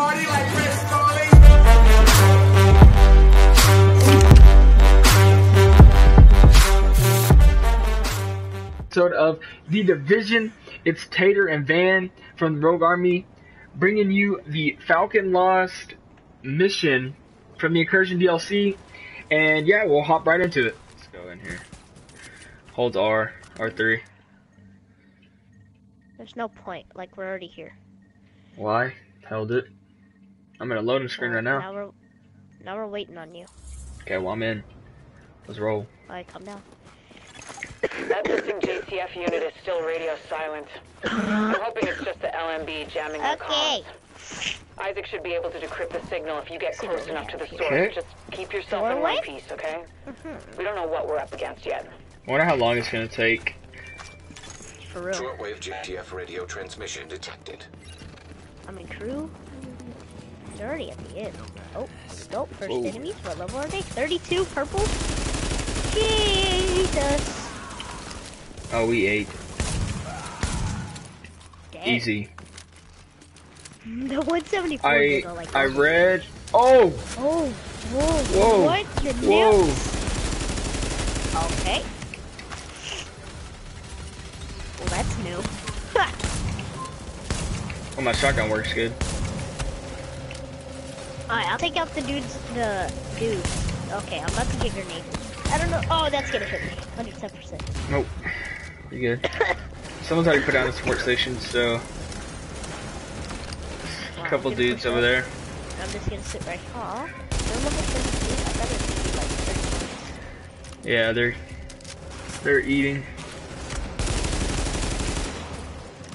party like Chris Stalling. Episode of The Division. It's Tater and Van from Rogue Army bringing you the Falcon Lost mission from the Incursion DLC. And yeah, we'll hop right into it. Let's go in here. Hold R, R3. There's no point, like we're already here. Why? Held it. I'm in a loading screen right now. Now we're waiting on you. Okay, well I'm in. Let's roll. Alright, come down. That missing JTF unit is still radio silent. I'm hoping it's just the LMB jamming the comms. Isaac should be able to decrypt the signal if you get close enough to the source. Okay. Just keep yourself in one piece, okay? We don't know what we're up against yet. I wonder how long it's gonna take. For real. Shortwave JTF radio transmission detected. I mean, crew? They're already at the end. Oh, scope. First enemies. What level are they? 32 purple? Jesus. Oh, we ate. Dang. Easy. The 174 go like I read. Oh! Oh, whoa. Whoa. What? The whoa. Okay. Well, that's new. Oh, my shotgun works good. Alright, I'll take out the dudes. Okay, I'm about to get grenade. I don't know. Oh, that's gonna hit me. 110%. Nope. You're good. Someone's already put down the support station, so. Wow, a couple dudes over there. I'm just gonna sit right here. Aw. They're level 32. I thought it would be like 30. Yeah, they're eating.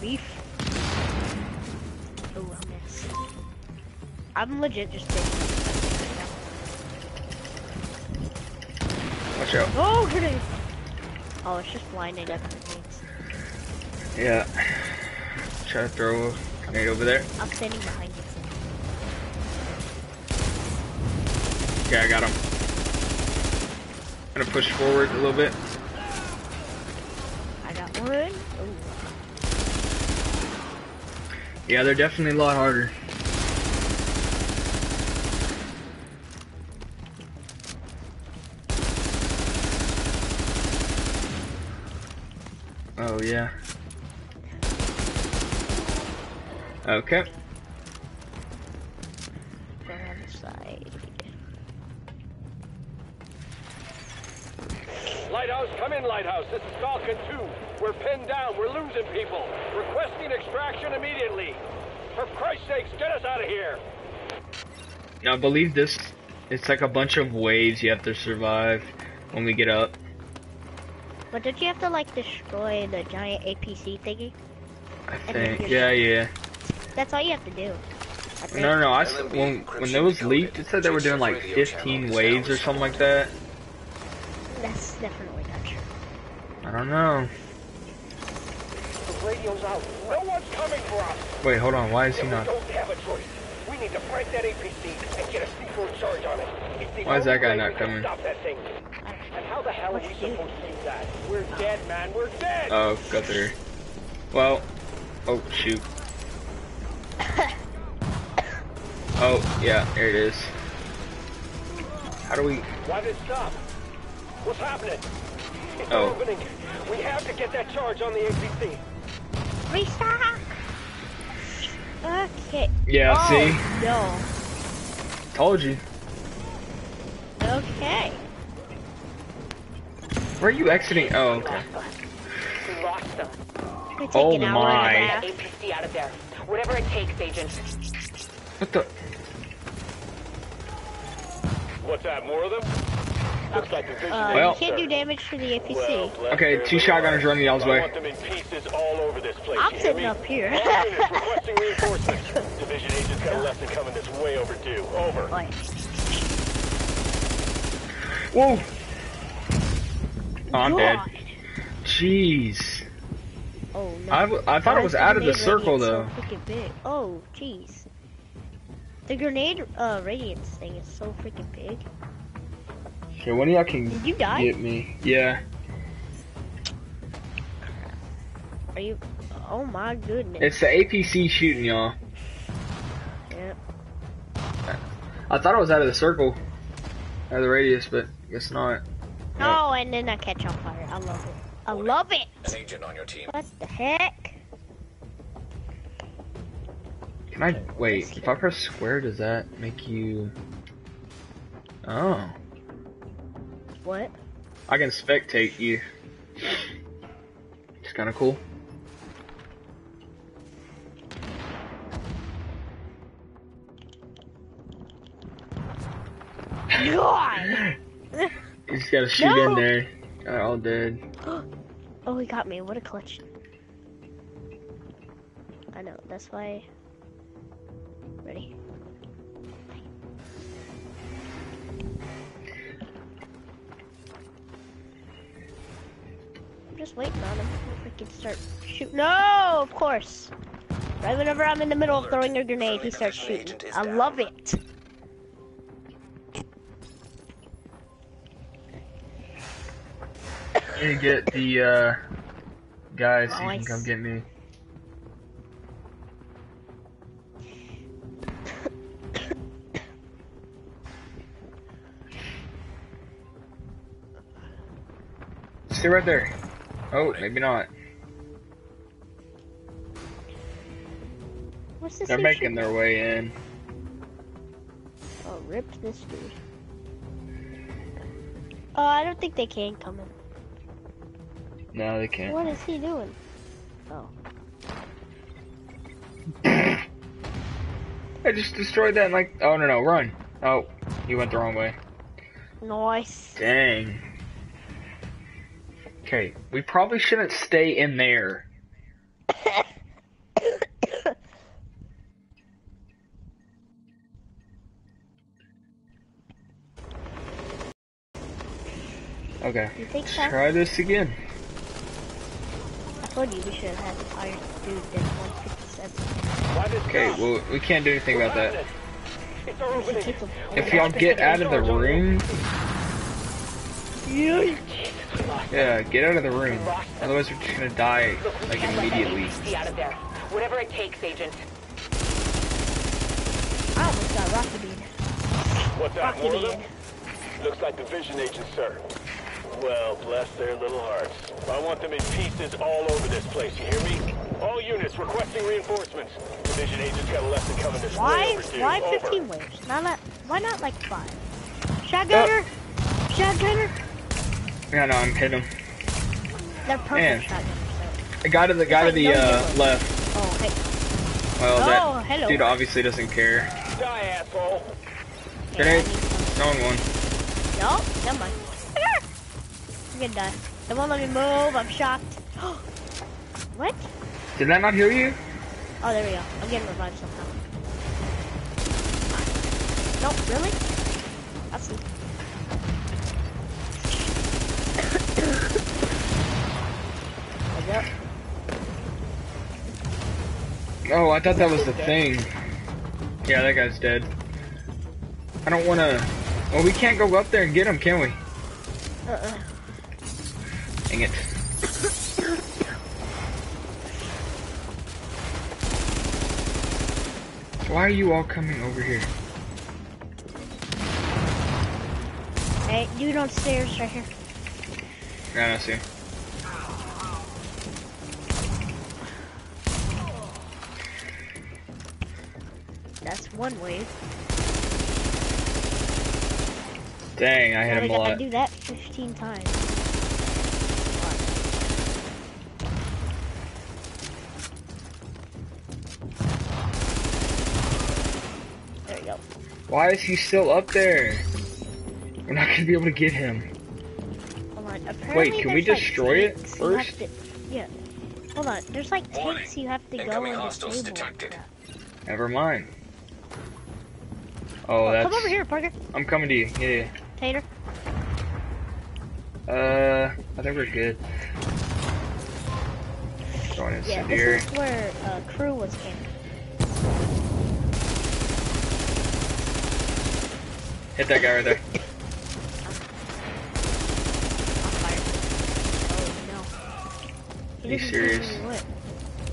Beef. I'm legit just taking it. Watch out. Oh, grenade! Oh, it's just blinding up grenades. Yeah. Try to throw a grenade over there. I'm standing behind you. Okay, I got him. I'm gonna push forward a little bit. I got one. Ooh. Yeah, they're definitely a lot harder. Oh, yeah. Okay. Go on the side. Lighthouse, come in, Lighthouse. This is Falcon 2. We're pinned down. We're losing people. Requesting extraction immediately. For Christ's sakes, get us out of here. Now, I believe this. It's like a bunch of waves you have to survive when we get up. But did you have to like destroy the giant APC thingy? I think, yeah. That's all you have to do. No. I when those leaked, it said they were doing like 15 waves or something like that. That's definitely not true. I don't know. The radio's out. No one's coming for us. Wait, hold on. Why is he not? We don't have a choice. We need to break that APC and get a C4 charge on it. Why is that guy not coming? Stop that thing. And how the hell are we supposed to do that? We're dead, man. We're dead! Oh, got there. Well. Oh, shoot. Oh, yeah. There it is. How do we... Why did it stop? What's happening? It's opening. We have to get that charge on the APC. Restock! Okay. Yeah, oh, see? No. Told you. Okay. Where are you exiting? Oh, okay. We lost them. Oh my! APC out of there. Whatever it takes, agent. What the? What's that? More of them? Looks like Division. Well, you can't do damage to the APC. Well, okay, two shotgunners running y'all's way. I want them in pieces all over this place. I'm sitting up here. All units requesting reinforcements. Division agent's got a lesson coming that's way overdue. Over. Boy. Whoa! Oh, I'm dead. Jeez. Oh, no. I thought it was out of the circle though. So big. Oh, jeez. The grenade radiance thing is so freaking big. Okay, one of y'all can get me. Yeah. Are you? Oh my goodness. It's the APC shooting y'all. Yep. I thought I was out of the circle, out of the radius, but I guess not. No, and then I catch on fire. I love it. I love it. An agent on your team. What the heck? Can I wait? If I press square, does that make you? Oh. What? I can spectate you. It's kind of cool. God. You just gotta shoot in there. Got all dead. Oh, he got me. What a clutch. I know. That's why. Ready. I'm just waiting on him. If we can start shooting. No, of course. Right whenever I'm in the middle of throwing a grenade, he starts shooting. I love it. I need to get the guys so you can come get me. Stay right there. Oh, maybe not. What's this? They're making their way in. Oh, rip this dude. Oh, I don't think they can come in. No, they can't. What is he doing? Oh. I just destroyed that and like... Oh, no, no, run. Oh, you went the wrong way. Nice. Dang. Okay, we probably shouldn't stay in there. Okay, let's try this again. I told you we should have had the iron dude that 157. Okay, well, we can't do anything about that. If y'all get out of the room... Yeah, get out of the room. Otherwise we're just gonna die, like, immediately. Whatever it takes, Agent. I almost got Rocky Bean. What's that, Morgan? Looks like division agents, sir. Well, bless their little hearts. I want them in pieces all over this place, you hear me? All units requesting reinforcements. Division agents got less than coming this way. Why 15 waves? Why not like 5? Shotgunner! Oh. Shotgunner! Yeah, no, I'm hitting him. They're perfect shotgunners. The guy to the, left. Oh, hey. Well, oh, that dude obviously doesn't care. Die, asshole. Grenade. No one. No, never mind. I'm gonna die. They won't let me move, I'm shocked. What? Did that not heal you? Oh, there we go. I'm getting revived somehow. Nope, really? I'll see. There we go. Oh, I thought that was the thing. Yeah, that guy's dead. I don't wanna... Well, we can't go up there and get him, can we? Uh-uh. Dang it. Why are you all coming over here? Hey, dude on stairs right here. Yeah, I see him. That's one wave. Dang, I hit him a lot. I do that 15 times. Why is he still up there? We're not gonna be able to get him. Hold on. Apparently, wait, can we destroy it first? Yeah. Hold on. There's like tanks you have to go and disable. Never mind. Oh, that's... Come over here, Parker. I'm coming to you. Yeah. Tater. I think we're good. Yeah, this is where crew was camping. Hit that guy right there. Oh no. Are you serious?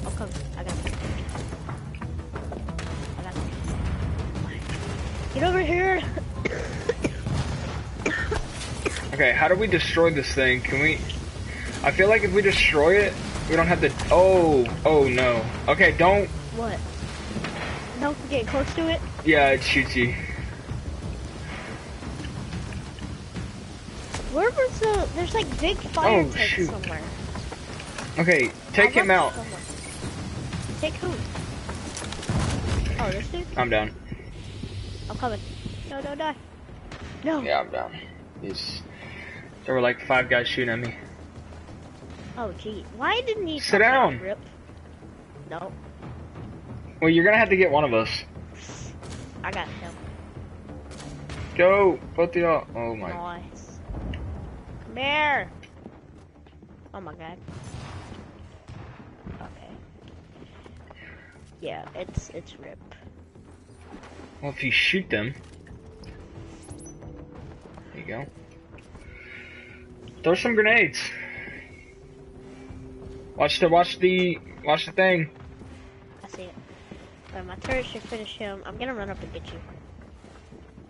I'll come. I got him. Get over here! Okay, how do we destroy this thing? Can we... I feel like if we destroy it, we don't have to... Oh! Oh, no. Okay, don't... What? Don't get close to it? Yeah, it shoots you. Where was the... There's like big fire tanks somewhere. Okay, take him out. Somewhere. Take who? Oh, this dude? I'm down. I'm coming. No, don't die. No. Yeah, I'm down. He's... There were like 5 guys shooting at me. Oh, gee. Why didn't he... Sit down. Rip? No. Well, you're gonna have to get one of us. I got him. Go! Both the all. Oh my... Nice. Come here! Oh my god. Okay. Yeah, it's rip. Well, if you shoot them... There you go. Throw some grenades. Watch the thing. I see it. But my turret should finish him. I'm gonna run up and get you.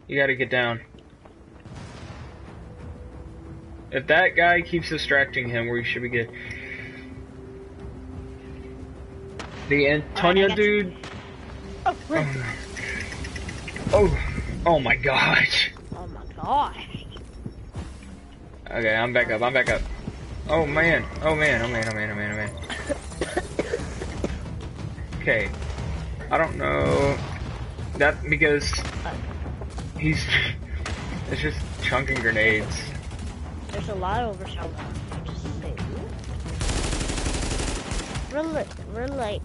You gotta get down. If that guy keeps distracting him, we should be good. The Antonio dude... Oh, rip. Oh my gosh. Oh my gosh. Okay, I'm back up. Oh man. Okay. I don't know that because he's it's just chunking grenades. There's a lot over somewhere. Real light.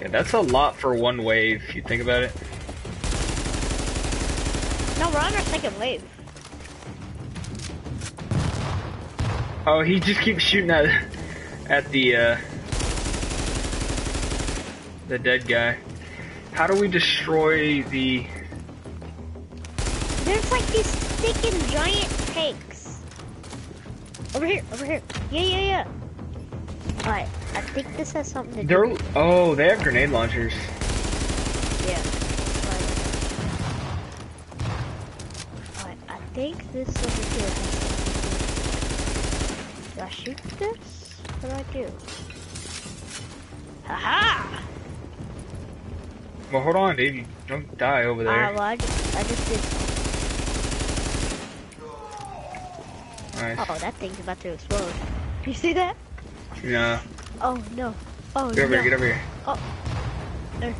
Yeah, that's a lot for one wave, if you think about it. No, we're on our second wave. Oh, he just keeps shooting at the dead guy. How do we destroy the... There's like these stinking giant tanks. Over here. Yeah. Alright. I think this has something to do with it. Oh, they have grenade launchers. Yeah. Alright, I think this over here has something to do. Do I shoot this? What do I do? Haha! Well, hold on, dude. Don't die over there. Well, I just did something. Nice. Oh, that thing's about to explode. You see that? Yeah. Oh no. Oh no. Get over here. Oh. Can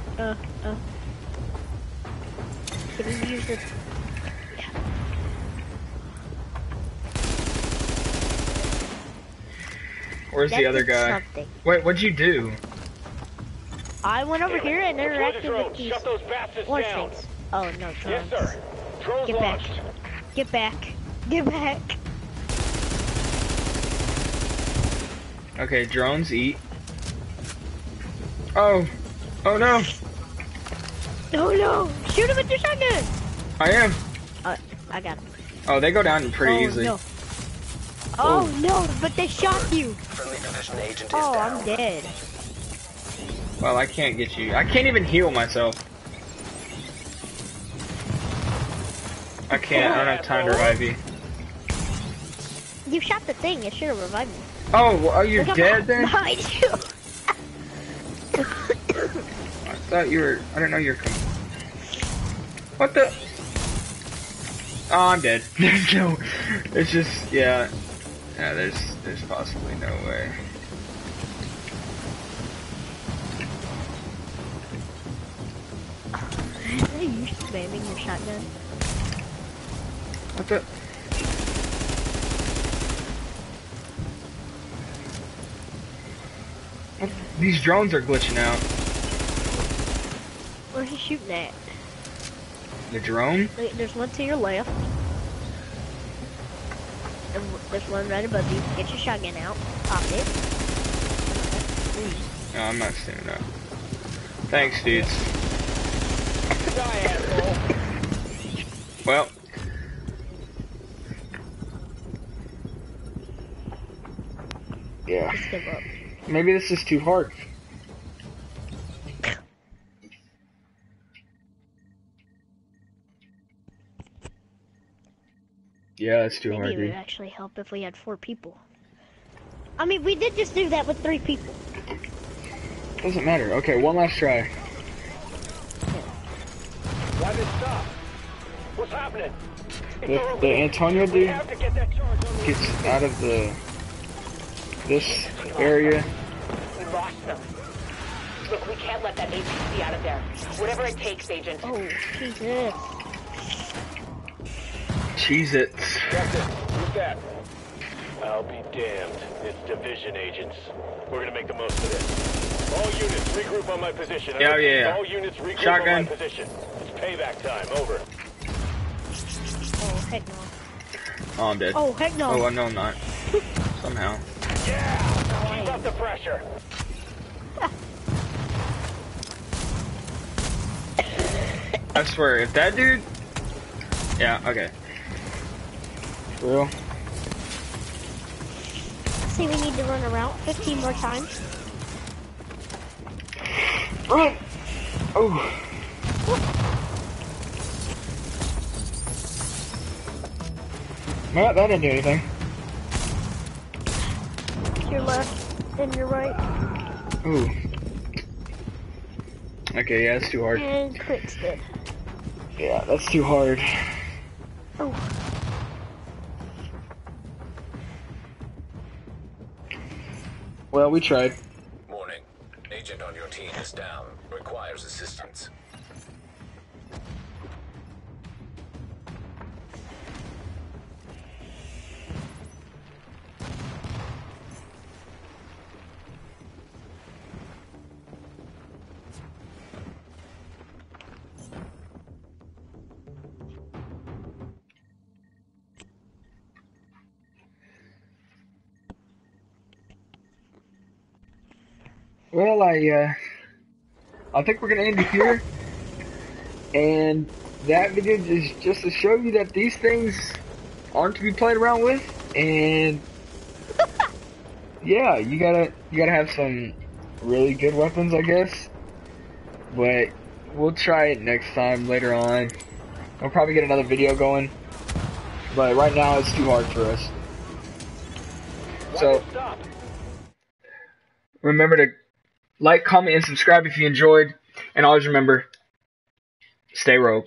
we use this? Yeah. Where's the other guy? Something. Wait, what'd you do? I went over here and interacted with these orange things. Oh no, drones. Yes, sir. Drones launched. Get back. Okay, drones eat. Oh no! No! Shoot him with your shotgun! I am. I got him. Oh, they go down pretty easily. No. Oh no! But they shot you. Oh, I'm dead. Well, I can't get you. I can't even heal myself. I don't have time to revive you. You shot the thing. It should have revived me. Oh, are you dead then? Behind you. I thought you were. I didn't know you were coming. What the? Oh, I'm dead. There's no. It's just yeah. Yeah, there's possibly no way. Are you spamming your shotgun? What the? These drones are glitching out. Where's he shooting at? The drone? Wait, there's one to your left. And there's one right above you. Get your shotgun out. Pop it. No, I'm not standing up. Thanks, dudes. Well. Yeah. Let's give up. Maybe this is too hard. Yeah, it's too hard. Maybe it would actually help if we had 4 people. I mean, we did just do that with 3 people. Doesn't matter. Okay, one last try. Why did it stop? What's happening? The Antonio dude gets out of this area. We lost them. Look, we can't let that APC out of there. Whatever it takes, Agent. Oh, Jesus. Cheez-It. Captain, who's that? I'll be damned. It's Division agents. We're gonna make the most of this. All units, regroup on my position. Oh, yeah. All units, regroup on my position. It's payback time. Over. Oh, heck no. Oh, I'm dead. Oh, heck no. Oh, no, I'm not. Somehow. Yeah! Keep up the pressure. I swear, if that dude... Yeah, okay. For real? I say we need to run around 15 more times. Run! Oh! No, that didn't do anything. Your left, and your right. Ooh. Okay, yeah, that's too hard. And Crick's dead. Yeah, that's too hard. Oh. Well, we tried. Warning. Agent on your team is down. Requires assistance. Well, I think we're gonna end it here, and that video is just to show you that these things aren't to be played around with, and yeah, you gotta have some really good weapons, I guess. But we'll try it next time later on. I'll probably get another video going, but right now it's too hard for us. So remember to like, comment, and subscribe if you enjoyed. And always remember, stay rogue.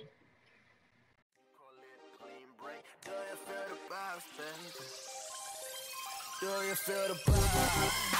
Do you feel the